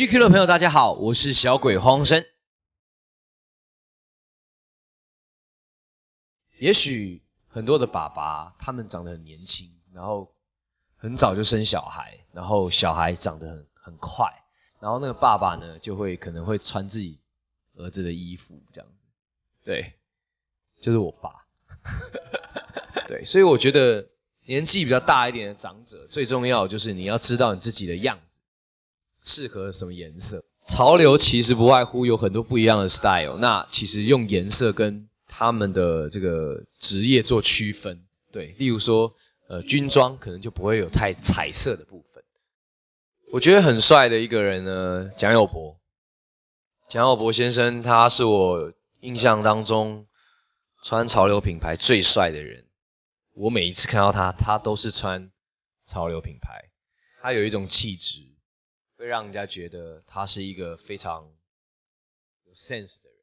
GQ 的朋友，大家好，我是小鬼黄生。也许很多的爸爸他们长得很年轻，然后很早就生小孩，然后小孩长得很快，然后那个爸爸呢就会可能会穿自己儿子的衣服这样子，对，就是我爸。对，所以我觉得年纪比较大一点的长者，最重要就是你要知道你自己的样子。适合什么颜色？潮流其实不外乎有很多不一样的 style， 那其实用颜色跟他们的这个职业做区分，对，例如说军装可能就不会有太彩色的部分。我觉得很帅的一个人呢，蒋友柏，蒋友柏先生他是我印象当中穿潮流品牌最帅的人，我每一次看到他，他都是穿潮流品牌，他有一种气质。会让人家觉得他是一个非常有 sense 的人。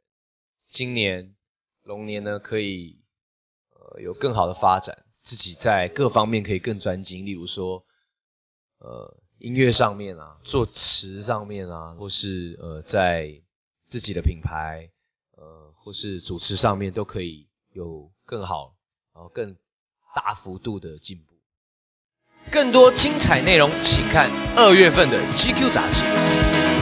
今年龙年呢，可以有更好的发展，自己在各方面可以更专精，例如说音乐上面啊，作词上面啊，或是在自己的品牌或是主持上面都可以有更好，然后更大幅度的进步。更多精彩内容，请看2月份的GQ 杂志。